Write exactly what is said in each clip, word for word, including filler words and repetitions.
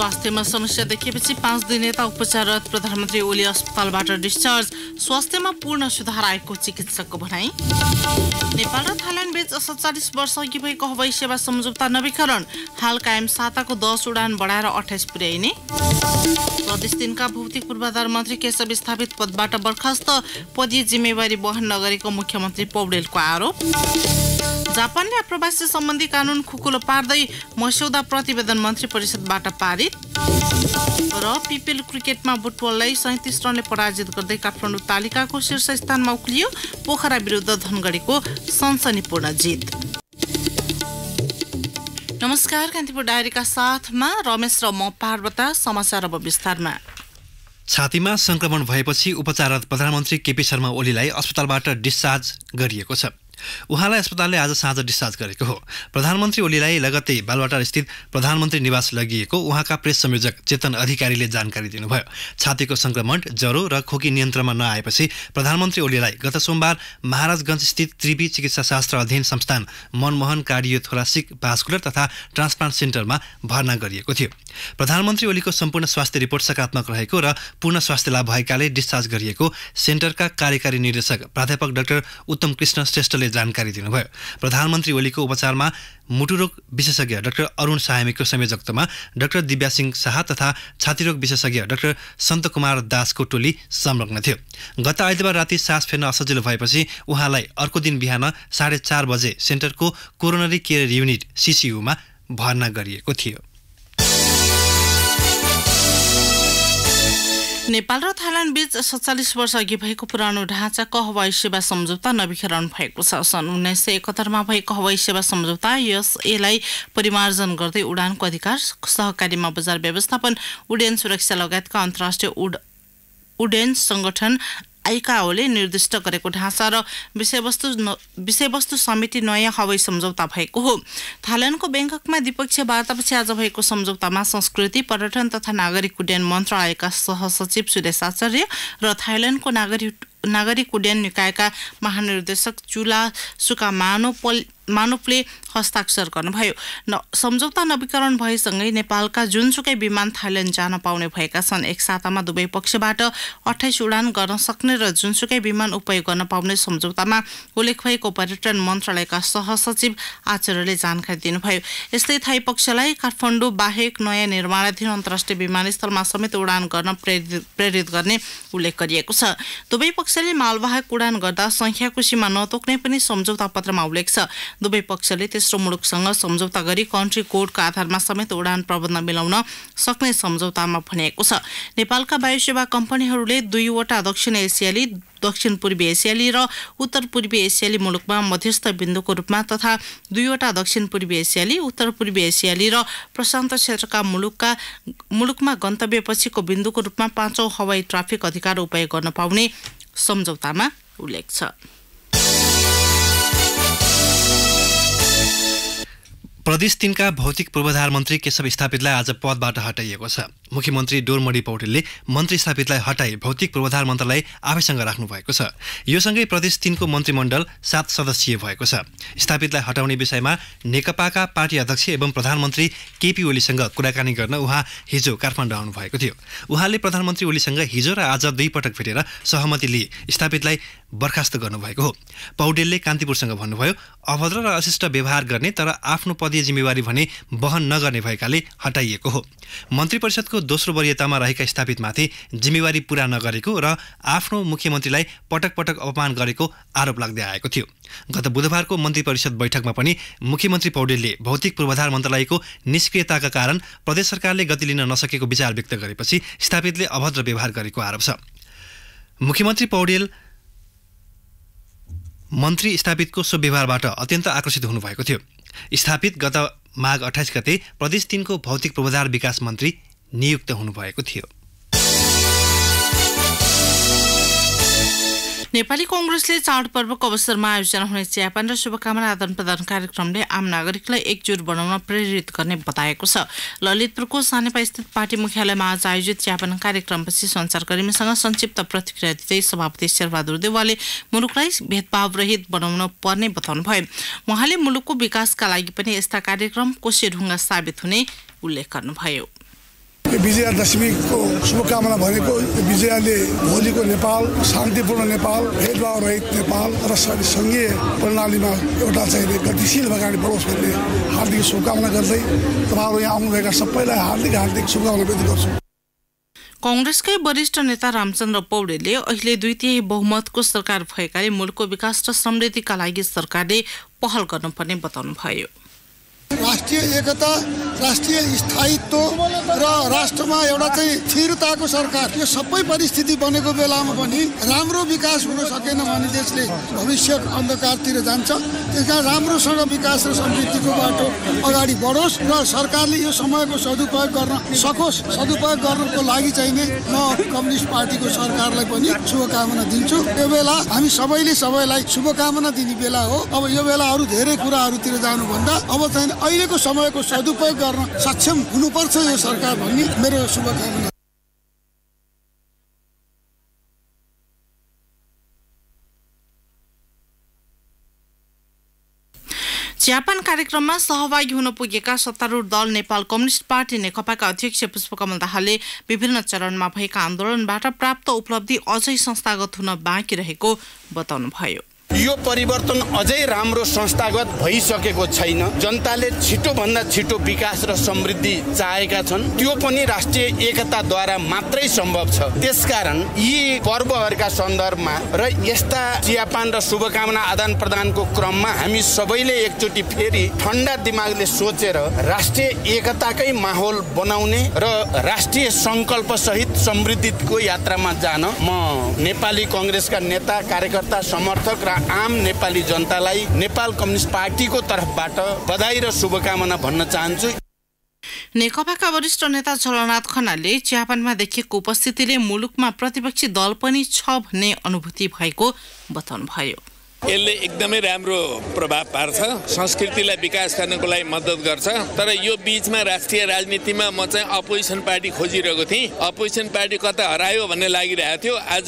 स्वास्थ्यमा समस्या देखिएपछि पाँच दिन यता उपचाररत प्रधानमन्त्री ओली अस्पतालबाट डिस्चार्ज। स्वास्थ्यमा पूर्ण सुधार आएको चिकित्सकको भनाई। नेपाल र थाइल्याण्ड बीच सैंतालीस वर्ष अघि भएको हवाई सेवा सम्झौता नवीकरण, हाल कायम साताको दस उडान बढाएर अठाइस पुर्याइने। प्रदेश दिनका भौतिक पूर्वाधार मन्त्री केशव स्थापित पदबाट बर्खास्त, पदीय जिम्मेवारी वहन नगरेको मुख्यमन्त्री पौडेलको आरोप। जापानले आप्रवासी सम्बन्धी कानून खुकुलो पार्दै मस्यौदा प्रतिवेदन मन्त्री परिषदबाट पारित। र पिपिएल क्रिकेटमा बुटवललाई सैंतीस रनले पराजित गर्दै काठमाडौँ तालिकाको शीर्ष स्थानमा उक्लियो। पोखरा विरुद्ध धनगढीको सनसनीपूर्ण जित। नमस्कार, कान्तिपुर डायरीका साथमा रमेश र म पार्वता। समाचार अब विस्तारमा। छातीमा संक्रमण भएपछि उपचाररत प्रधानमन्त्री केपी शर्मा ओलीलाई अस्पतालबाट डिस्चार्ज गरिएको छ। उहाँलाई अस्पतालले आज साँझ डिस्चार्ज गरेको हो। प्रधानमन्त्री ओलीलाई लगत्तै बालवाटार स्थित प्रधानमन्त्री निवास लगिएको उहाँका प्रेस संयोजक चेतन अधिकारीले जानकारी दिनुभयो। छातीको संक्रमण, ज्वरो र खोकी नियन्त्रणमा नआएपछि प्रधानमन्त्री ओलीलाई गत सोमबार महाराजगञ्ज स्थित त्रिवी चिकित्सा शास्त्र अध्ययन संस्थान मनमोहन कार्डियोथोरासिक भास्कुलर तथा ट्रान्सप्लान्ट सेन्टरमा भर्ना गरिएको थियो। प्रधानमन्त्री ओलीको सम्पूर्ण स्वास्थ्य रिपोर्ट सकारात्मक रहेको र पूर्ण स्वास्थ्य लाभ भएकाले डिस्चार्ज गरिएको सेन्टरका कार्यकारी निर्देशक प्राध्यापक डाक्टर उत्तम कृष्ण श्रेष्ठले जानकारी दिनुभयो। प्रधानमन्त्री ओलीको उपचारमा मुटुरोग विशेषज्ञ डाक्टर अरुण साहमीको संयोजकतामा डाक्टर दिव्या सिंह साहा तथा छातीरोग विशेषज्ञ डाक्टर सन्तो कुमार दासको टोली संलग्न थियो। गत आइतबार राति सास फेर्न असजिलो भएपछि उहाँलाई अर्को दिन बिहान साढे चार बजे सेन्टरको कोरोनरी केयर युनिट सिसियुमा भर्ना गरिएको थियो। नेपाल र थाइल्याण्ड बीच सैंतालीस वर्ष अघि भएको पुरानो ढाँचाको हवाई सेवा सम्झौता नवीकरण भएको छ। सन् उन्नाइस सय एकहत्तरमा भएको हवाई सेवा सम्झौता एसएलाई परिमार्जन गर्दै उडानको अधिकार, सहकारीमा बजार व्यवस्थापन, उड्डयन सुरक्षा लगायतका अन्तर्राष्ट्रिय उड्डयन संगठन आइकाओले निर्दिष्ट गरेको ढाँचा र विषयवस्तु विषयवस्तु समेत नयाँ हवाई सम्झौता भएको हो। थाइल्याण्डको ब्याङ्ककमा द्विपक्षीय वार्तापछि आज भएको सम्झौतामा संस्कृति, पर्यटन तथा नागरिक उड्डयन मन्त्रालयका सहसचिव सुरेश आचार्य र थाइल्याण्डको नागरिक नागरिक उड्डयन निकायका महानिर्देशक चुला सुका मानोपल मानवले हस्ताक्षर गर्नुभयो। न सम्झौता नवीकरण भएसँगै नेपालका जुनसुकै विमान थाइल्याण्ड जान पाउने भएका छन्। एक सातामा दुवै पक्षबाट अठाइस उडान गर्न सक्ने र जुनसुकै विमान उपयोग गर्न पाउने सम्झौतामा उल्लेख भएको पर्यटन मन्त्रालयका सहसचिव आचार्यले जानकारी दिनुभयो। यस्तै थाई पक्षलाई काठमाडौँ बाहेक नयाँ निर्माणाधीन अन्तर्राष्ट्रिय विमानस्थलमा समेत उडान गर्न प्रेरित प्रेरित गर्ने उल्लेख गरिएको छ। दुवै पक्षले मालवाहक उडान गर्दा सङ्ख्याको सीमा नतोक्ने पनि सम्झौता पत्रमा उल्लेख छ। दुवै पक्षले तेस्रो मुलुकसँग सम्झौता गरी कन्ट्री कोडका आधारमा समेत उडान प्रबन्ध मिलाउन सक्ने सम्झौतामा भनिएको छ। नेपालका वायुसेवा कम्पनीहरूले दुईवटा दक्षिण एसियाली, दक्षिण पूर्वी एसियाली र उत्तर पूर्वी एसियाली मुलुकमा मध्यस्थ बिन्दुको रूपमा तथा दुईवटा दक्षिण पूर्वी एसियाली, उत्तर पूर्वी एसियाली र प्रशान्त क्षेत्रका मुलुकका मुलुकमा गन्तव्य पछिको बिन्दुको रूपमा पाँचौँ हवाई ट्राफिक अधिकार उपयोग गर्न पाउने सम्झौतामा उल्लेख छ। प्रदेश तीनका भौतिक पूर्वाधार मन्त्री केशव स्थापितलाई आज पदबाट हटाइएको छ। मुख्यमन्त्री डोरमणी पौडेलले मन्त्री स्थापितलाई हटाई भौतिक पूर्वाधार मन्त्रालय आफैसँग राख्नु भएको छ। यो सँगै प्रदेश तीनको मन्त्रीमण्डल सात सदस्यीय भएको छ। स्थापितलाई हटाउने विषयमा नेकपाका पार्टी अध्यक्ष एवं प्रधानमन्त्री केपी ओलीसँग कुराकानी गर्न उहाँ हिजो काठमाडौँ आउनुभएको थियो। उहाँले प्रधानमन्त्री ओलीसँग हिजो र आज दुई पटक भेटेर सहमति लिए स्थापितलाई बर्खास्त गर्नुभएको हो। पौडेलले कान्तिपुरसँग भन्नुभयो, अभद्र र अशिष्ट व्यवहार गर्ने तर आफ्नो पदीय जिम्मेवारी भने वहन नगर्ने भएकाले हटाइएको हो। मन्त्री परिषदको दोस्रो वरियतामा रहेका स्थापितमाथि जिम्मेवारी पूरा नगरेको र आफ्नो मुख्यमन्त्रीलाई पटक पटक अपमान गरेको आरोप लाग्दै आएको थियो। गत बुधबारको मन्त्री परिषद बैठकमा पनि मुख्यमन्त्री पौडेलले भौतिक पूर्वाधार मन्त्रालयको निष्क्रियताका कारण प्रदेश सरकारले गति लिन नसकेको विचार व्यक्त गरेपछि स्थापितले अभद्र व्यवहार गरेको आरोप छ। मुख्यमन्त्री पौडेल मन्त्री स्थापितको सो व्यवहारबाट अत्यन्त आकर्षित हुनुभएको थियो। स्थापित गत माघ अठाइस गते प्रदेश तीनको भौतिक पूर्वाधार विकास मन्त्री नियुक्त हुनुभएको थियो। नेपाली कांग्रेसले चाडपर्वको अवसरमा आयोजना हुने चियापान र शुभकामना आदान प्रदान कार्यक्रमले आम नागरिकलाई एकजुट बनाउन प्रेरित गर्ने बताएको छ। ललितपुरको सानेपा स्थित पार्टी मुख्यालयमा आज आयोजित चियापान कार्यक्रमपछि सञ्चारकर्मीसँग संक्षिप्त प्रतिक्रिया दिँदै सभापति शेरबहादुरदेवालले मुलुकलाई भेदभावरहित बनाउन पर्ने बताउनुभयो। उहाँले मुलुकको विकासका लागि पनि यस्ता कार्यक्रम कोषे ढुङ्गा साबित हुने उल्लेख गर्नुभयो। विजया दशमी को शुभकामना भनेको विजयाले भोलिको नेपाल शान्तिपूर्ण नेपाल भेदभाव रहित नेपाल र सङ्घीय प्रणालीमा एउटा चाहिँ गतिशील अगाडि बढोस् भन्ने हार्दिक शुभकामना गर्दै तपाईहरु यहाँ आउनुभएका सबैलाई हार्दिक हार्दिक शुभकामना व्यक्त गर्छु। कांग्रेसकै वरिष्ठ नेता रामचन्द्र पौडेलले अहिले दुई तिहाई बहुमतको सरकार भएकाले मुलुकको विकास र समृद्धिका लागि सरकारले पहल गर्नुपर्ने बताउनुभयो। राष्ट्रिय एकता राष्ट्रिय स्थायित्व र राष्ट्रमा एउटा चाहिँ स्थिरताको सरकार यो सबै परिस्थिति बनेको बेलामा पनि राम्रो विकास हुन सकेन भने देशले भविष्य अन्धकारतिर जान्छ। त्यसकारण राम्रोसँग विकास र समृद्धिको बाटो अगाडि बढोस् र सरकारले यो समयको सदुपयोग गर्न सकोस्। सदुपयोग गर्नको लागि चाहिने म कम्युनिस्ट पार्टीको सरकारलाई पनि शुभकामना दिन्छु। यो बेला हामी सबैले सबैलाई शुभकामना दिने बेला हो। अब यो बेला अरू धेरै कुराहरूतिर जानुभन्दा अब चाहिँ अहिलेको समयको सदुपयोग गर्न सक्षम हुनुपर्छ यो सरकार भन्ने मेरो शुभकामना। जापान कार्यक्रममा सहभागी हुन पुगेका सत्तारूढ दल नेपाल कम्युनिस्ट पार्टी नेकपाका अध्यक्ष पुष्पकमल दाहालले विभिन्न चरणमा भएका आन्दोलनबाट प्राप्त उपलब्धि अझै संस्थागत हुन बाँकी रहेको बताउनुभयो। यो परिवर्तन अझै राम्रो संस्थागत भइसकेको छैन। जनताले छिटो भन्दा छिटो विकास र समृद्धि चाहेका छन्। त्यो पनि राष्ट्रिय एकताद्वारा मात्रै सम्भव छ। त्यसकारण यी पर्वहरूका सन्दर्भमा र यस्ता चियापान र शुभकामना आदान प्रदानको क्रममा हामी सबैले एकचोटि फेरि ठण्डा दिमागले सोचेर राष्ट्रिय एकताकै माहौल बनाउने र राष्ट्रिय संकल्प सहित समृद्धिको यात्रामा जान म नेपाली कांग्रेसका नेता कार्यकर्ता समर्थक आम नेपाली जनतालाई नेपाल कम्युनिस्ट पार्टीको तर्फबाट बधाई र शुभकामना भन्न चाहन्छु। नेकपाका वरिष्ठ नेता छलनाथ खनालले चियापानमा देखिएको उपस्थितिले मुलुकमा प्रतिपक्षी दल पनि छ भन्ने अनुभूति भएको बताउनुभयो। यसले एकदमै राम्रो प्रभाव पार्छ, संस्कृतिलाई विकास गर्नको लागि मद्दत गर्छ। तर यो बीचमा राष्ट्रिय राजनीतिमा म चाहिँ अपोजिसन पार्टी खोजिरहेको थिएँ। अपोजिसन पार्टी कता हरायो भन्ने लागिरहेको थियो। आज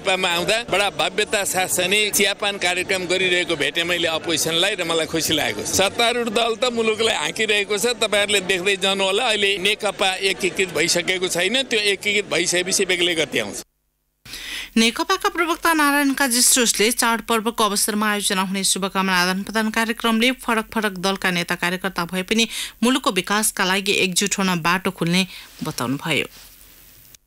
सानेपामा आउँदा बडा भव्यता साथ चाहिँ चियापान कार्यक्रम गरिरहेको भेटे मैले अपोजिसनलाई र मलाई खुसी लागेको छ। सत्तारूढ दल त मुलुकलाई हाँकिरहेको छ। तपाईँहरूले देख्दै जानुहोला अहिले नेकपा एकीकृत भइसकेको छैन। त्यो एकीकृत भइसकेपछि बेग्लै गति आउँछ। नेकपाका प्रवक्ता नारायणकाजी श्रोषले चाडपर्वको अवसरमा आयोजना हुने शुभकामना आदान प्रदान कार्यक्रमले फरक फरक दलका नेता कार्यकर्ता भए पनि मुलुकको विकासका लागि एकजुट हुन बाटो खुल्ने बताउनुभयो।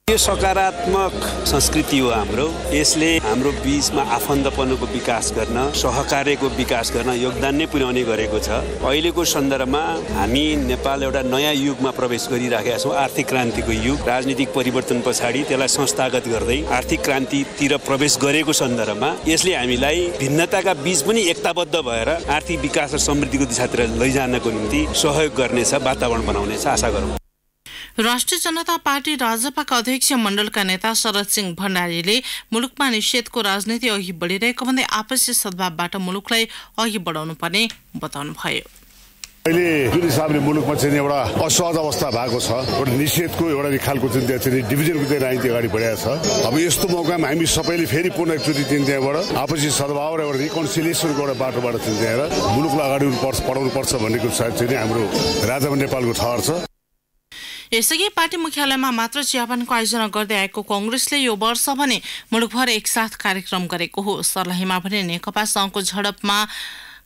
यो सकारात्मक संस्कृति हो हाम्रो। यसले हाम्रो बीचमा आफन्तपनको विकास गर्न सहकार्यको विकास गर्न योगदान नै पुर्याउने गरेको छ। अहिलेको सन्दर्भमा हामी नेपाल एउटा नयाँ युगमा प्रवेश गरिराखेका छौँ। आर्थिक क्रान्तिको युग, राजनीतिक परिवर्तन पछाडि त्यसलाई संस्थागत गर्दै आर्थिक क्रान्तितिर प्रवेश गरेको सन्दर्भमा यसले हामीलाई भिन्नताका बीच पनि एकताबद्ध भएर आर्थिक विकास र समृद्धिको दिशातिर लैजानको निम्ति सहयोग गर्नेछ, वातावरण बनाउनेछ आशा गरौँ। राष्ट्रिय जनता पार्टी राजपाका अध्यक्ष मण्डलका नेता शरद सिंह भण्डारीले मुलुकमा निषेधको राजनीति अघि बढिरहेको भन्दै आपसी सद्भावबाट मुलुकलाई अघि बढाउनु पर्ने बताउनुभयो। अहिले जुन हिसाबले मुलुकमा चाहिँ एउटा असहज अवस्था भएको छ, एउटा निषेधको एउटा खालको चाहिँ त्यहाँ चाहिँ डिभिजनको चाहिँ राजनीति अगाडि बढाएको छ। अब यस्तो मौकामा हामी सबैले फेरि पुनः एकचोटि चाहिँ त्यहाँबाट आपसी सद्भाव र एउटा रिकन्सिलिएसनको एउटा बाटोबाट चाहिँ त्यहाँ मुलुकलाई अगाडि बढाउनु पर्छ भन्नेको साथ चाहिँ हाम्रो राजा नेपालको ठहर छ। यसअघि पार्टी मुख्यालयमा मात्र चियापानको आयोजना गर्दै आएको कंग्रेसले यो वर्ष भने मुलुकभर एकसाथ कार्यक्रम गरेको हो। सर्लाहीमा भने नेकपा संघको झडपमा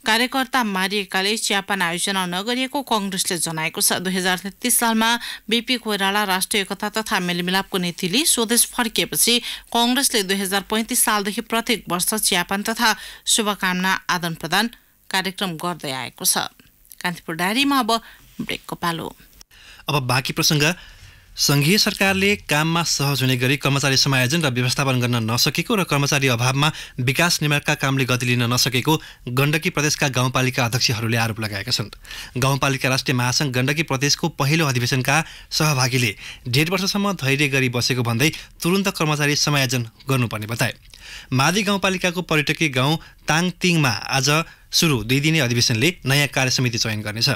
कार्यकर्ता मारिएकाले चियापान आयोजना नगरिएको कंग्रेसले जनाएको छ। दुई हजार तेत्तीस सालमा बीपी कोइराला राष्ट्रिय एकता तथा मेलमिलापको नीतिले स्वदेश फर्किएपछि कंग्रेसले दुई हजार पैंतिस सालदेखि प्रत्येक वर्ष चियापान तथा शुभकामना आदान प्रदान कार्यक्रम गर्दै आएको छ। कान्तिपुर डायरीमा अब ब्रेकको पालो। अब बाँकी प्रसंग। संघीय सरकारले काममा सहज हुने गरी कर्मचारी समायोजन र व्यवस्थापन गर्न नसकेको र कर्मचारी अभावमा विकास निर्माणका कामले गति लिन नसकेको गण्डकी प्रदेशका गाउँपालिका अध्यक्षहरूले आरोप लगाएका छन्। गाउँपालिका राष्ट्रिय महासङ्घ गण्डकी प्रदेशको पहिलो अधिवेशनका सहभागीले डेढ वर्षसम्म धैर्य गरी बसेको भन्दै तुरुन्त कर्मचारी समायोजन गर्नुपर्ने बताए। मादी गाउँपालिकाको पर्यटकीय गाउँ ताङतिङमा आज सुरु दुई दिने अधिवेशनले नयाँ कार्यसमिति चयन गर्नेछ।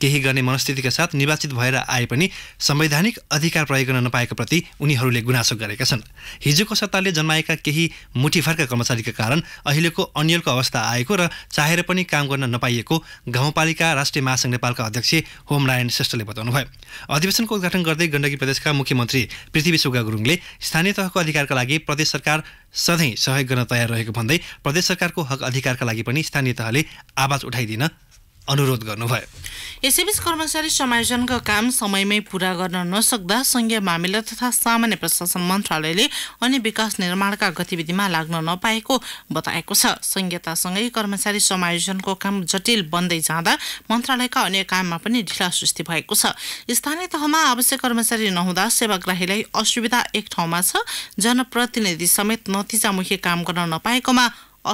केही गर्ने मनस्थितिका साथ निर्वाचित भएर आए पनि संवैधानिक अधिकार प्रयोग गर्न नपाएको प्रति उनीहरूले गुनासो गरेका छन्। हिजोको सत्ताले जन्माएका केही मुठीभरका कर्मचारीका कारण अहिलेको अन्यलको अवस्था आएको र चाहेर पनि काम गर्न नपाइएको गाउँपालिका राष्ट्रिय महासंघ नेपालका अध्यक्ष होम राईन श्रेष्ठले बताउनुभयो। अधिवेशनको उद्घाटन गर्दै गण्डकी प्रदेशका मुख्यमन्त्री पृथ्वीसुगर गुरुङले स्थानीय तहको अधिकारका लागि प्रदेश सरकार सधैँ सहयोग गर्न तयार रहेको भन्दै प्रदेश सरकारको हक अधिकारका लागि पनि स्थानीय तहले आवाज उठाइदिन अनुरोध गर्नुभयो। यसैबीच कर्मचारी समायोजनका काम समयमै पूरा गर्न नसक्दा संघीय मामिला तथा सामान्य प्रशासन मन्त्रालयले अन्य विकास निर्माणका गतिविधिमा लाग्न नपाएको बताएको छ। संघीयतासँगै कर्मचारी समायोजनको काम जटिल बन्दै जाँदा मन्त्रालयका अन्य काममा पनि ढिला सृष्टि भएको छ। स्थानीय तहमा आवश्यक कर्मचारी नहुँदा सेवाग्राहीलाई असुविधा एक ठाउँमा छ। जनप्रतिनिधि समेत नतिजामुखी काम गर्न नपाएकोमा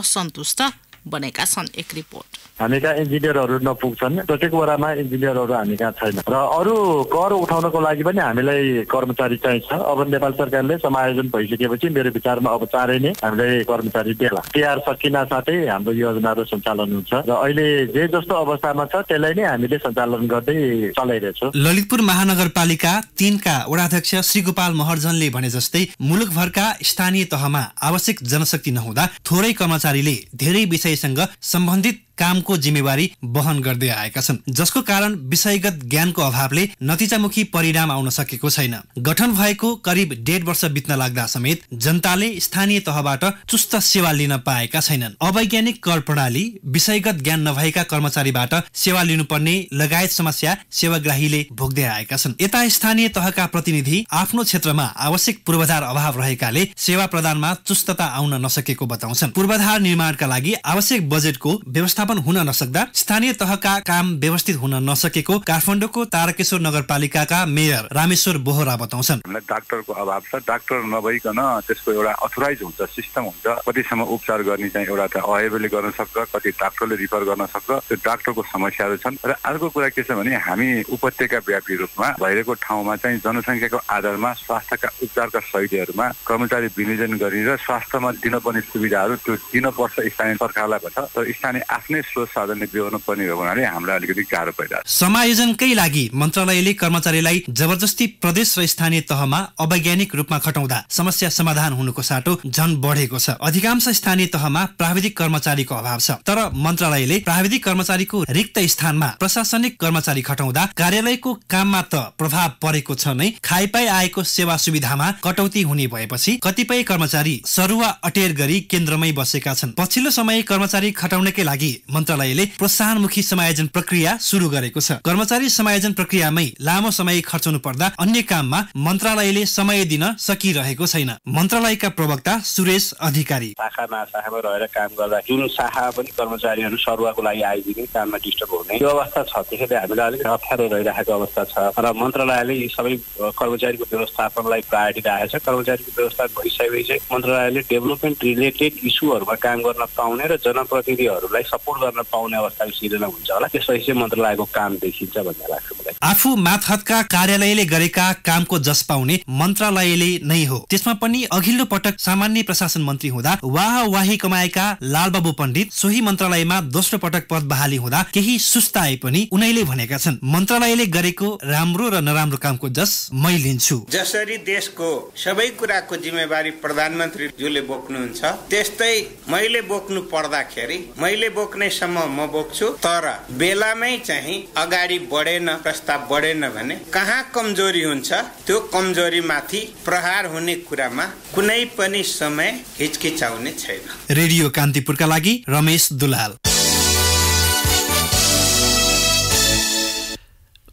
असन्तुष्ट बनेका छन्। एक रिपोर्ट। हामी कहाँ इन्जिनियरहरू नपुग्छन्, प्रत्येक वडामा इन्जिनियरहरू हामी कहाँ छैन र अरू कर उठाउनको लागि पनि हामीलाई कर्मचारी चाहिन्छ। अब नेपाल सरकारले समायोजन भइसकेपछि मेरो विचारमा अब चाँडै नै हामीलाई कर्मचारी देला। तिहार सकिना साथै हाम्रो योजनाहरू सञ्चालन हुन्छ र अहिले जे जस्तो अवस्थामा छ त्यसलाई नै हामीले सञ्चालन गर्दै चलाइरहेछौँ। ललितपुर महानगरपालिका तीनका वडाध्यक्ष श्री गोपाल महर्जनले भने जस्तै मुलुकभरका स्थानीय तहमा आवश्यक जनशक्ति नहुँदा थोरै कर्मचारीले धेरै विषयसँग सम्बन्धित कामको जिम्मेवारी वहन गर्दै आएका छन्, जसको कारण विषयगत ज्ञानको अभावले नतिजामुखी परिणाम आउन सकेको छैन। गठन भएको करिब डेढ वर्ष बित्न लाग्दा समेत जनताले स्थानीय तहबाट चुस्त सेवा लिन पाएका छैनन्। अवैज्ञानिक कर प्रणाली, विषयगत ज्ञान नभएका कर्मचारीबाट सेवा लिनुपर्ने लगायत समस्या सेवाग्राहीले भोग्दै आएका छन्। यता स्थानीय तहका प्रतिनिधि आफ्नो क्षेत्रमा आवश्यक पूर्वाधार अभाव रहेकाले सेवा प्रदानमा चुस्तता आउन नसकेको बताउँछन्। पूर्वाधार निर्माणका लागि आवश्यक बजेटको व्यवस्था हुन नसक्दा स्थानीय तहका काम व्यवस्थित हुन नसकेको काठमाडौँको तारकेश्वर नगरपालिकाका मेयर रामेश्वर बोहरा बताउँछन्। हामीलाई डाक्टरको अभाव छ, डाक्टर नभइकन त्यसको एउटा अथोराइज हुन्छ, सिस्टम हुन्छ। कतिसम्म उपचार गर्ने चाहिँ एउटा त अहेबले गर्न सक्छ, कति डाक्टरले रिफर गर्न सक्छ, त्यो डाक्टरको समस्याहरू छन्। र अर्को कुरा के छ भने हामी उपत्यका व्यापी रूपमा भइरहेको ठाउँमा चाहिँ जनसङ्ख्याको आधारमा स्वास्थ्यका उपचारका शैलीहरूमा कर्मचारी विनियोजन गरेर स्वास्थ्यमा दिनुपर्ने सुविधाहरू त्यो दिनुपर्छ स्थानीय सरकारलाई भन्छ। तर स्थानीय आफ्नै समायोजनकै लागि मन्त्रालयले कर्मचारीलाई जबरजस्ती प्रदेश र स्थानीय तहमा अवैज्ञानिक रूपमा खटाउँदा समस्या समाधान हुनुको साटो झन बढेको छ। अधिकांश स्थानीय तहमा प्राविधिक कर्मचारीको अभाव छ, तर मन्त्रालयले प्राविधिक कर्मचारीको रिक्त स्थानमा प्रशासनिक कर्मचारी खटाउँदा कार्यालयको काममा त प्रभाव परेको छ नै, खाइपाइ आएको सेवा सुविधामा कटौती हुने भएपछि कतिपय कर्मचारी सरुवा अटेर गरी केन्द्रमै बसेका छन्। पछिल्लो समय कर्मचारी खटाउनकै लागि मन्त्रालयले प्रोत्साहनमुखी समायोजन प्रक्रिया सुरु गरेको छ। कर्मचारी समायोजन प्रक्रियामै लामो समय खर्चाउनु पर्दा अन्य काममा मन्त्रालयले समय दिन सकिरहेको छैन। मन्त्रालयका प्रवक्ता सुरेश आचार्य शाखामा शाखामा रहेर काम गर्दा जुन शाखा पनि कर्मचारीहरू सरुवाको लागि आइदिने, काममा डिस्टर्ब हुने यो अवस्था छ। त्यसैले हामीलाई अलिक अप्ठ्यारो रहिरहेको अवस्था छ र मन्त्रालयले यी सबै कर्मचारीको व्यवस्थापनलाई प्रायोरिटी राखेको छ। कर्मचारीको व्यवस्था भइसकेपछि मन्त्रालयले डेभलपमेन्ट रिलेटेड इस्युहरूमा काम गर्न पाउने र जनप्रतिनिधिहरूलाई सपोर्ट गर्न पाउने अवस्थाको सिर्जना हुन्छ होला। त्यसपछि चाहिँ मन्त्रालयको काम देखिन्छ भन्ने लाग्छ मलाई। आफू मातहतका कार्यालयले गरेका कामको जस पाउने मन्त्रालयले नै हो। त्यसमा पनि अघिल्लो पटक सामान्य प्रशासन मन्त्री हुँदा वाहवाही कमाएका लालबाबु पण्डित सोही मन्त्रालयमा दोस्रो पटक पद बहाली हुँदा केही सुस्ताए पनि उनैले भनेका छन्, मन्त्रालयले गरेको राम्रो र नराम्रो कामको जस मै लिन्छु। जसरी देशको सबै कुराको जिम्मेवारी प्रधानमन्त्रीज्यूले बोक्नुहुन्छ त्यस्तै मैले बोक्नु पर्दाखेरि मैले बोक्नेसम्म म बोक्छु, तर बेलामै चाहिँ अगाडि बढेन, प्रस्ताव बढेन भने कहाँ कमजोरी हुन्छ त्यो कमजोरीमाथि प्रहार हुने कुरामा कुनै पनि समय हिचकिचाउने छैन। रेडियो कान्तिपुरका लागि रमेश दुलहाल।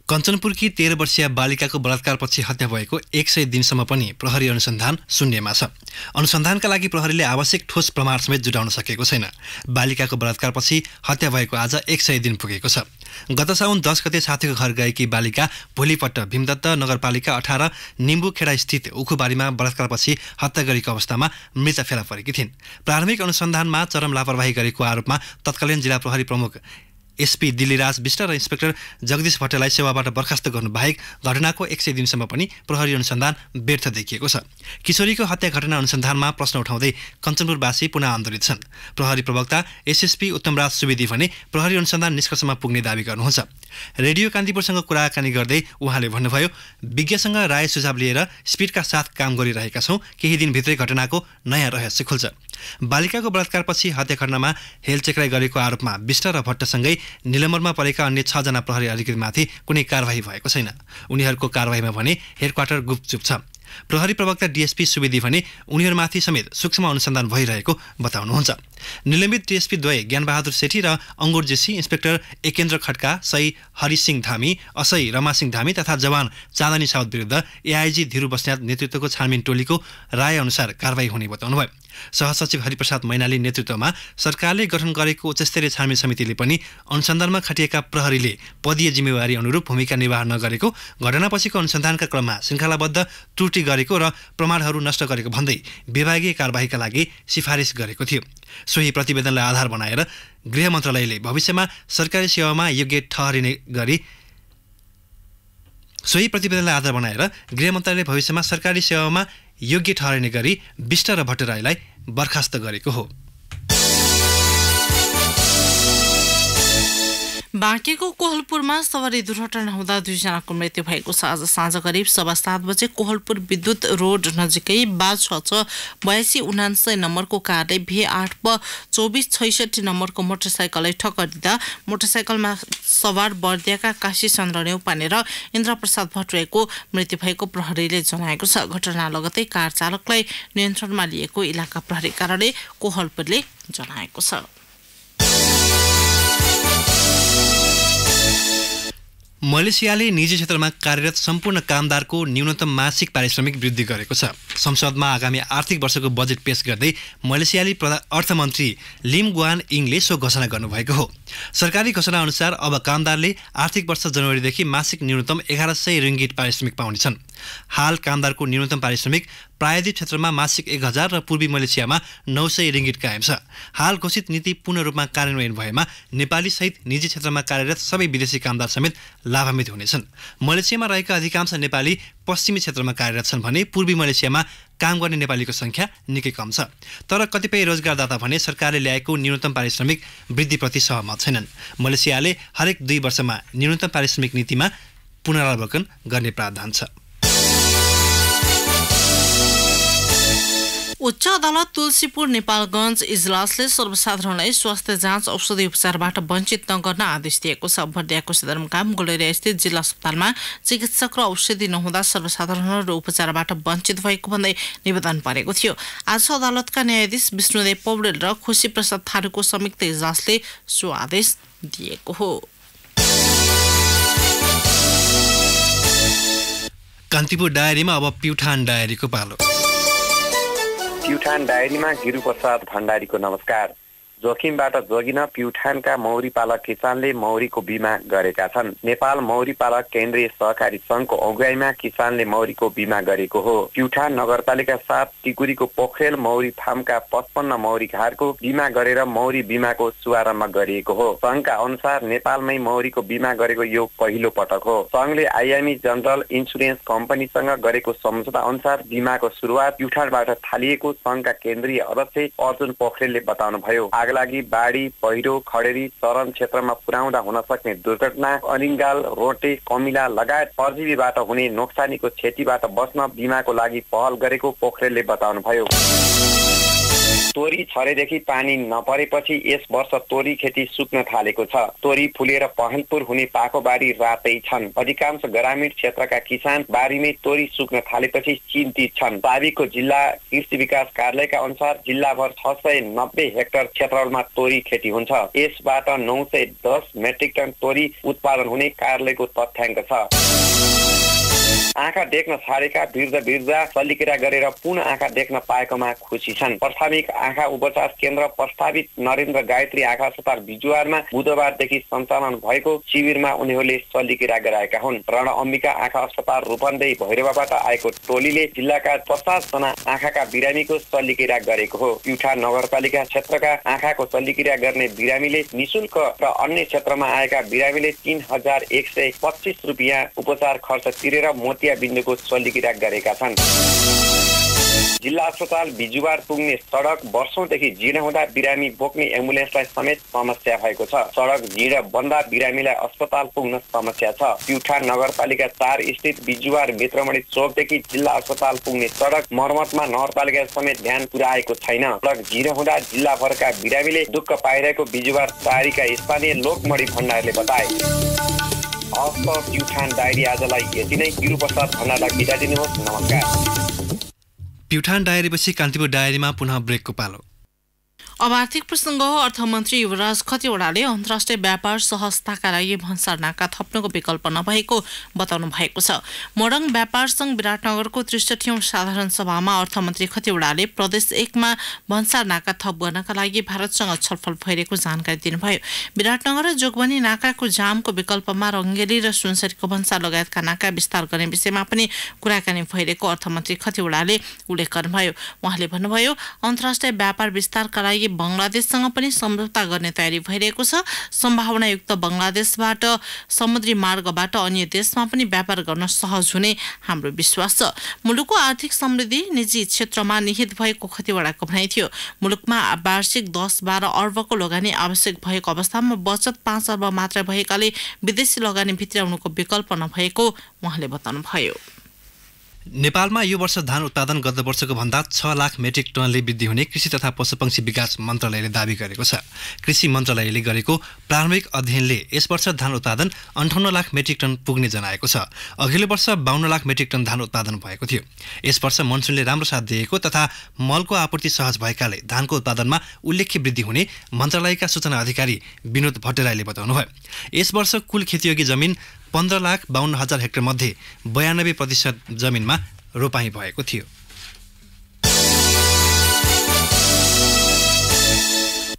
कञ्चनपुरकी तेह्र वर्षीय बालिकाको बलात्कारपछि हत्या भएको एक सय दिनसम्म पनि प्रहरी अनुसन्धान शून्यमा छ। अनुसन्धानका लागि प्रहरीले आवश्यक ठोस प्रमाण समेत जुटाउन सकेको छैन। बालिकाको बलात्कारपछि हत्या भएको आज एक सय दिन पुगेको छ। गत साउन दस गते साथीको घर गएकी बालिका भोलिपल्ट भीमदत्त नगरपालिका अठार निम्बुखेडा स्थित उखुबारीमा बलात्कारपछि हत्या गरेको अवस्थामा मृत फेला परेकी थिइन्। प्रारम्भिक अनुसन्धानमा चरम लापरवाही गरेको आरोपमा तत्कालीन जिल्ला प्रहरी प्रमुख एसपी दिल्लीराज विष्ट र इन्स्पेक्टर जगदीश भट्टलाई सेवाबाट बर्खास्त गर्नुबाहेक घटनाको एक सय दिनसम्म पनि प्रहरी अनुसन्धान व्यर्थ देखिएको छ। किशोरीको हत्या घटना अनुसन्धानमा प्रश्न उठाउँदै कञ्चनपुरवासी पुनः आन्दोलित छन्। प्रहरी प्रवक्ता एसएसपी उत्तमराज सुवेदी भने प्रहरी अनुसन्धान निष्कर्षमा पुग्ने दावी गर्नुहुन्छ। रेडियो कान्तिपुरसँग कुराकानी गर्दै उहाँले भन्नुभयो, विज्ञसँग राय सुझाव लिएर स्पिडका साथ काम गरिरहेका छौं। केही दिनभित्रै घटनाको नयाँ रहस्य खुल्छ। बालिकाको बलात्कारपछि हत्याकाण्डमा हेलचेक्राई गरेको आरोपमा विष्ट र भट्टसँगै निलम्बनमा परेका अन्य छ जना प्रहरी अधिकारीमाथि कुनै कारवाही भएको छैन। उनीहरूको कारवाहीमा भने हेडक्वार्टर गुपचुप छ। प्रहरी प्रवक्ता डीएसपी सुवेदी भने उनीहरूमाथि समेत सूक्ष्म अनुसन्धान भइरहेको बताउनुहुन्छ। निलम्बित डीएसपी द्वय ज्ञानबहादुर सेठी र अंगुरजी सिंह, इन्स्पेक्टर एकेंद्र खड्का, सही हरि सिंह धामी, असही रमा सिंह धामी तथा जवान चाडानी सावद विरुद्ध एआईजी धीरबस्याट नेतृत्वको छानबिन टोलीको राय अनुसार कारवाही हुने बताउनुभयो। सहसचिव हरिप्रसाद मैनाली नेतृत्वमा सरकारले गठन गरेको उच्चस्तरीय छानबिन समितिले पनि अनुसन्धानमा खटिएका प्रहरीले पदीय जिम्मेवारी अनुरूप भूमिका निर्वाह नगरेको, घटनापछिको अनुसन्धानका क्रममा श्रृङ्खलाबद्ध त्रुटि गरेको र प्रमाणहरू नष्ट गरेको भन्दै विभागीय कारबाहीका लागि सिफारिस गरेको थियो। सोही प्रतिवेदनलाई आधार बनाएर गृह मन्त्रालयले भविष्यमा सरकारी सेवामा योग्य ठहरिने गरी सोही प्रतिवेदनलाई आधार बनाएर गृह मन्त्रालयले भविष्यमा सरकारी सेवामा योग्य ठहरिने गरी विष्ट र भट्टराईलाई बर्खास्त गरेको हो। बाँकेको कोहलपुरमा सवारी दुर्घटना हुँदा दुईजनाको मृत्यु भएको छ। आज साँझ करिब सवा सात बजे कोहलपुर विद्युत रोड नजिकै बाछ बयासी उनान्सय नम्बरको कारले भे आठ ब चौबिस छैसठी नम्बरको मोटरसाइकललाई ठक्कर दिँदा मोटरसाइकलमा सवार बर्दियाका काशी चन्द्र नेउपाने र इन्द्रप्रसाद भट्टराईको मृत्यु भएको प्रहरीले जनाएको छ। घटना लगतै कार चालकलाई नियन्त्रणमा लिएको इलाका प्रहरी कार्यालय कोहलपुरले जनाएको छ। मलेसियाले निजी क्षेत्रमा कार्यरत सम्पूर्ण कामदारको न्यूनतम मासिक पारिश्रमिक वृद्धि गरेको छ। संसदमा आगामी आर्थिक वर्षको बजेट पेश गर्दै मलेसियाली अर्थमन्त्री लिम ग्वान इङले सो घोषणा गर्नुभएको हो। सरकारी घोषणा अनुसार अब कामदारले आर्थिक वर्ष जनवरीदेखि मासिक न्यूनतम एघार सय रिङ्गिट पारिश्रमिक पाउनेछन्। हाल कामदारको न्यूनतम पारिश्रमिक प्रायद्वीप क्षेत्रमा मासिक एक हजार र पूर्वी मलेसियामा नौ सय रिङ्गिट कायम छ। हाल घोषित नीति पूर्ण रूपमा कार्यान्वयन भएमा नेपाली सहित निजी क्षेत्रमा कार्यरत सबै विदेशी कामदार समेत लाभान्वित हुनेछन्। मलेसियामा रहेका अधिकांश नेपाली पश्चिमी क्षेत्रमा कार्यरत छन् भने पूर्वी मलेसियामा काम गर्ने नेपालीको संख्या निकै कम छ। तर कतिपय रोजगारदाता भने सरकारले ल्याएको न्यूनतम पारिश्रमिक वृद्धिप्रति सहमत छैनन्। मलेसियाले हरेक दुई वर्षमा न्यूनतम पारिश्रमिक नीतिमा पुनरावलोकन गर्ने प्रावधान छ। उच्च अदालत तुलसीपुर नेपालगञ्ज इजलासले सर्वसाधारणलाई स्वास्थ्य जाँच औषधि उपचारबाट वञ्चित नगर्न आदेश दिएको छ। बर्दियाको सदरमुकाम गोलेरिया स्थित जिल्ला अस्पतालमा चिकित्सक र औषधि नहुँदा सर्वसाधारणहरू उपचारबाट वञ्चित भएको भन्दै निवेदन परेको थियो। आज अदालतका न्यायाधीश विष्णुदेव पौडेल र खुशी प्रसाद थारूको संयुक्त इजलासले सो आदेश दिएको हो। कान्तिपुर डायरीमा अब प्युठान डायरीको पालो। प्युठान डायरीमा गिरुप्रसाद भण्डारीको नमस्कार। जोखिमबाट जोगिन प्युठानका मौरी पालक किसानले मौरीको बिमा गरेका छन्। नेपाल मौरी पालक केन्द्रीय सहकारी संघको अगुवाईमा किसानले मौरीको बिमा गरेको हो। प्युठान नगरपालिका साथ टिकुरीको पोखरेल मौरी फार्मका पचपन्न मौरी घारको बिमा गरेर मौरी बिमाको शुभारम्भ गरिएको हो। संघका अनुसार नेपालमै मौरीको बिमा गरेको यो पहिलो पटक हो। संघले आइएमई जनरल इन्सुरेन्स कम्पनीसँग गरेको सम्झौता अनुसार बिमाको सुरुवात प्युठानबाट थालिएको संघका केन्द्रीय अध्यक्ष अर्जुन पोखरेलले बताउनुभयो। आगलागी, बाढी, पहिरो, खडेरी, चरन क्षेत्रमा पुर्याउँदा हुन सक्ने दुर्घटना, अनिङ्गाल, रोटे, कमिला लगायत परजीवीबाट हुने नोक्सानीको क्षतिबाट बस्न बिमाको लागि पहल गरेको पोखरेलले बताउनुभयो। तोरी छरेदेखि पानी नपरेपछि यस वर्ष तोरी खेती सुक्न थालेको छ। तोरी फुलेर पहलपुर हुने पाकोबारी रातै छन्। अधिकांश ग्रामीण क्षेत्रका किसान बारीमै तोरी सुक्न थालेपछि चिन्तित छन्। बारीको जिल्ला कृषि विकास कार्यालयका अनुसार जिल्लाभर छ सय नब्बे हेक्टर क्षेत्रफलमा तोरी खेती हुन्छ। यसबाट नौ सय दस मेट्रिक टन तोरी उत्पादन हुने कार्यालयको तथ्याङ्क छ। आँखा देख्न छाडेका बिर्ज बिर्जा सल्लिकेरा गरेर पुनः आँखा देख्न पाएकोमा खुसी छन्। प्राथमिक आँखा उपचार केन्द्र प्रस्तावित नरेन्द्र गायत्री आँखा अस्पताल बिजुवारमा बुधबारदेखि सञ्चालन भएको शिविरमा उनीहरूले सल्लिकेरा गराएका हुन्। रण अम्बिका आँखा अस्पताल रूपन्देही भैरवाबाट आएको टोलीले जिल्लाका पचास जना आँखाका बिरामीको सल्लिकेरा गरेको हो। प्युठान नगरपालिका क्षेत्रका आँखाको सल्लिकेरा गर्ने बिरामीले निशुल्क र अन्य क्षेत्रमा आएका बिरामीले तीन हजार एक सय पच्चिस रुपियाँ उपचार खर्च तिरेर मोतिया बिन्दुको सल्लिकिरा गरेका छन्। जिल्ला अस्पताल बिजुवार पुग्ने सडक वर्षौंदेखि जीर्ण हुँदा बिरामी बोक्ने एम्बुलेन्सलाई समेत समस्या भएको छ। सडक जीर्ण बन्दा बिरामीलाई अस्पताल पुग्न समस्या छ। प्युठान नगरपालिका चार स्थित बिजुवार मित्रमणि चोकदेखि जिल्ला अस्पताल पुग्ने सडक मर्मतमा नगरपालिका समेत ध्यान पुर्याएको छैन। सडक जीर्ण हुँदा जिल्लाभरका बिरामीले दुःख पाइरहेको बिजुवार चारीका स्थानीय लोकमणि भण्डारीले बताए। हस्त प्युठान डायरी आजलाई यति नै। गिरुप्रसाद भण्डारीलाई बिदा दिनुहोस्, नमस्कार। प्युठान डायरीपछि कान्तिपुर डायरीमा पुनः ब्रेकको पालो। अब आर्थिक प्रसङ्ग। अर्थमन्त्री युवराज खतिवड़ाले अन्तर्राष्ट्रिय व्यापार सहजताका लागि भन्सारनाका थप्नुको विकल्प नभएको बताउनु भएको छ। मोरङ व्यापार संघ विराटनगरको त्रिसठीऔं साधारण सभामा अर्थमन्त्री खतिवड़ाले प्रदेश एकमा भन्सारनाका थप गर्नका लागि भारतसँग छलफल भइरहेको जानकारी दिनुभयो। विराटनगर र जोगबनी नाकाको जामको विकल्पमा रङ्गेली र सुनसरीको भन्सार लगायतका नाका विस्तार गर्ने विषयमा पनि कुराकानी भइरहेको अर्थमन्त्री खतिवड़ाले उल्लेख गर्नुभयो। उहाँले भन्नुभयो, अन्तर्राष्ट्रिय व्यापार विस्तारका लागि बंगलादेशसँग पनि सम्झौता गर्ने तयारी भइरहेको छ। सम्भावनायुक्त बंगलादेशबाट समुद्री मार्गबाट अन्य देशमा पनि व्यापार गर्न सहज हुने हाम्रो विश्वास छ। मुलुकको आर्थिक समृद्धि निजी क्षेत्रमा निहित भएको खतिवड़ाको भनाइ थियो। मुलुकमा वार्षिक दस बाह्र अर्बको लगानी आवश्यक भएको अवस्थामा बचत पाँच अर्ब मात्र भएकाले विदेशी लगानी भित्राउनुको विकल्प नभएको उहाँले बताउनुभयो। नेपालमा यो वर्ष धान उत्पादन गत वर्षको भन्दा छ लाख मेट्रिक टनले वृद्धि हुने कृषि तथा पशुपक्षी विकास मन्त्रालयले दावी गरेको छ। कृषि मन्त्रालयले गरेको प्रारम्भिक अध्ययनले यस वर्ष धान उत्पादन अन्ठाउन्न लाख मेट्रिक टन पुग्ने जनाएको छ। अघिल्लो वर्ष बाउन्न लाख मेट्रिक टन धान उत्पादन भएको थियो। यस वर्ष मनसुनले राम्रो साथ दिएको तथा मलको आपूर्ति सहज भएकाले धानको उत्पादनमा उल्लेख्य वृद्धि हुने मन्त्रालयका सूचना अधिकारी विनोद भट्टराईले बताउनुभयो। यस वर्ष कुल खेतीयोग्य जमिन पन्ध्र लाख बावन्न हजार हेक्टर मध्ये बयानब्बे प्रतिशत जमिनमा रोपाई भएको थियो।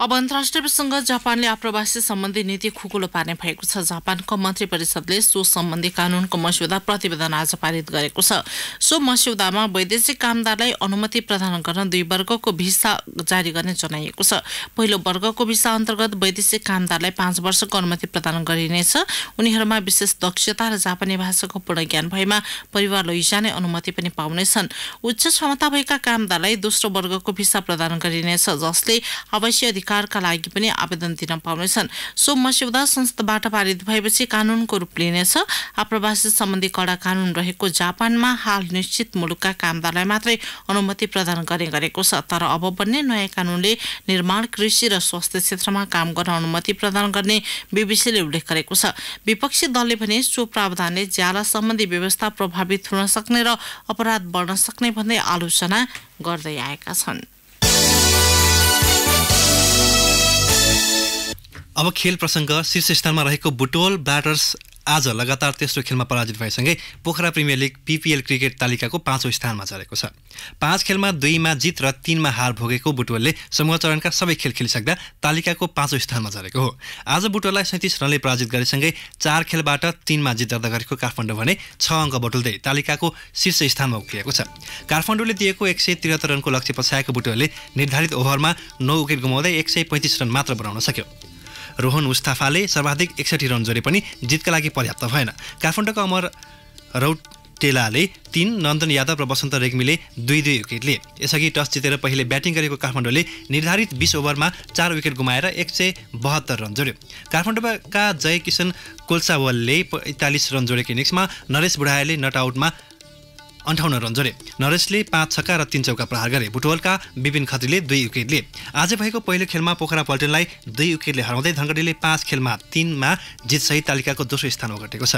अब अन्तर्राष्ट्रिय प्रसङ्ग। जापानले आप्रवासी सम्बन्धी नीति खुकुलो पार्ने भएको छ। जापानको मन्त्री परिषदले सो सम्बन्धी कानुनको मस्यौदा प्रतिवेदन आज पारित गरेको छ। सो मस्यौदामा वैदेशिक कामदारलाई अनुमति प्रदान गर्न दुई वर्गको भिसा जारी गर्ने जनाइएको छ। पहिलो वर्गको भिसा अन्तर्गत वैदेशिक कामदारलाई पाँच वर्षको अनुमति प्रदान गरिनेछ। उनीहरूमा विशेष दक्षता र जापानी भाषाको पूर्ण ज्ञान भएमा परिवार लैजाने अनुमति पनि पाउनेछन्। उच्च क्षमता भएका कामदारलाई दोस्रो वर्गको भिसा प्रदान गरिनेछ, जसले आवश्यक कारका लागि पनि आवेदन दिन पाउनेछन्। सो मस्यौदा संसदबाट पारित भएपछि कानुनको रूप लिनेछ। आप्रवासी सम्बन्धी कडा कानुन रहेको जापानमा हाल निश्चित मुलुकका कामदारलाई मात्रै अनुमति प्रदान गर्ने गरेको छ। तर अब बन्ने नयाँ कानुनले निर्माण, कृषि र स्वास्थ्य क्षेत्रमा काम गर्न अनुमति प्रदान गर्ने बीबीसीले उल्लेख गरेको छ। विपक्षी दलले भने सो प्रावधानले ज्याला सम्बन्धी व्यवस्था प्रभावित हुन सक्ने र अपराध बढ्न सक्ने भन्दै आलोचना गर्दै आएका छन्। अब खेल प्रसङ्ग। शीर्ष स्थानमा रहेको बुटोल ब्याटर्स आज लगातार तेस्रो खेलमा पराजित भएसँगै Pokhara premier league PPL cricket तालिकाको पाँचौँ स्थानमा झरेको छ। पाँच खेलमा दुईमा जित र तीनमा हार भोगेको बुटोलले समूह चरणका सबै खेल खेलिसक्दा तालिकाको पाँचौँ स्थानमा झरेको हो। आज बुटोललाई सैँतिस रनले पराजित गरेसँगै चार खेलबाट तीनमा जित दर्ता गरेको काठमाडौँ भने छ अङ्क बटुल्दै तालिकाको शीर्ष स्थानमा उक्लिएको छ। काठमाडौँले दिएको एक सय त्रिहत्तर रनको लक्ष्य पछ्याएको बुटोलले निर्धारित ओभरमा नौ विकेट गुमाउँदै एक सय पैँतिस रन मात्र बनाउन सक्यो। रोहन मुस्ताफाले सर्वाधिक एकसठी रन जोडे पनि जितका लागि पर्याप्त भएन। काठमाडौँका अमर रौटेलाले तीन, नन्दन यादव र वसन्त रेग्मीले दुई दुई विकेट लिए। यसअघि टस जितेर पहिले ब्याटिङ गरेको काठमाडौँले निर्धारित बीस ओभरमा चार विकेट गुमाएर एक सय बहत्तर रन जोड्यो। काठमाडौँका जयकिशन कोल्सावलले पैँतालिस रन जोडेको इनिङ्समा नरेश बुढायाले नट आउटमा अन्ठाउन्न रन जोडे। नरेशले पाँच छक्का र तीन चौका प्रहार गरे। बुटवलका विपिन खत्रीले दुई विकेट लिए। आज भएको पहिलो खेलमा पोखरा पल्टनलाई दुई विकेटले हराउँदै धनगढीले पाँच खेलमा तीनमा जितसहित तालिकाको दोस्रो स्थान ओगटेको छ।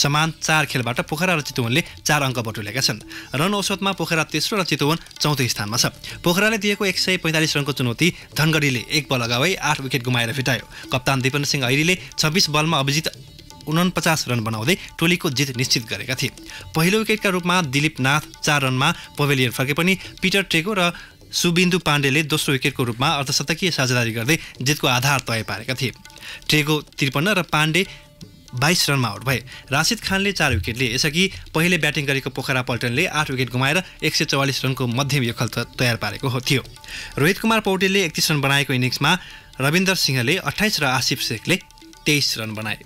समान चार खेलबाट पोखरा र चितवनले चार अङ्क बटुलेका छन्। रन औसतमा पोखरा तेस्रो र चितवन चौथो स्थानमा छ। पोखराले दिएको एक सय पैँतालिस रनको चुनौती धनगढीले एक बल अगावै आठ विकेट गुमाएर फिटायो। कप्तान दिपेन्द्र सिंह ऐरीले छब्बिस बलमा अभिजित उनपचास रन बनाउँदै टोलीको जित निश्चित गरेका थिए। पहिलो विकेटका रूपमा दिलीप नाथ चार रनमा पवेलियन फर्के पनि पिटर ट्रेको र सुबिन्दु पाण्डेले दोस्रो विकेटको रूपमा अर्धशतकीय साझेदारी गर्दै जितको आधार तय पारेका थिए। ट्रेको त्रिपन्न र पाण्डे बाइस रनमा आउट भए। राशिद खानले चार विकेट लिए। यसअघि पहिले ब्याटिङ गरेको पोखरा पल्टनले आठ विकेट गुमाएर एक सय चौवालिस रनको मध्यम यो खल तयार पारेको हो थियो। रोहित कुमार पौडेलले एकतिस रन बनाएको इनिङ्समा रविन्द्र सिंहले अठाइस र आसिफ शेखले तेइस रन बनाए।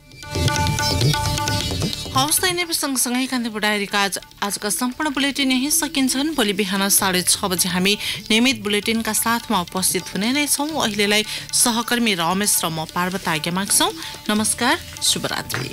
हवस् त यिनै सँगसँगै कान्तिपुर डायरीका आज आजका सम्पूर्ण बुलेटिन यही सकिन्छन्। भोलि बिहान साढे छ बजे हामी नियमित बुलेटिनका साथमा उपस्थित हुने नै छौँ। अहिलेलाई सहकर्मी रमेश र म पार्वती आज्ञा माग्छौँ। नमस्कार, शुभरात्रि।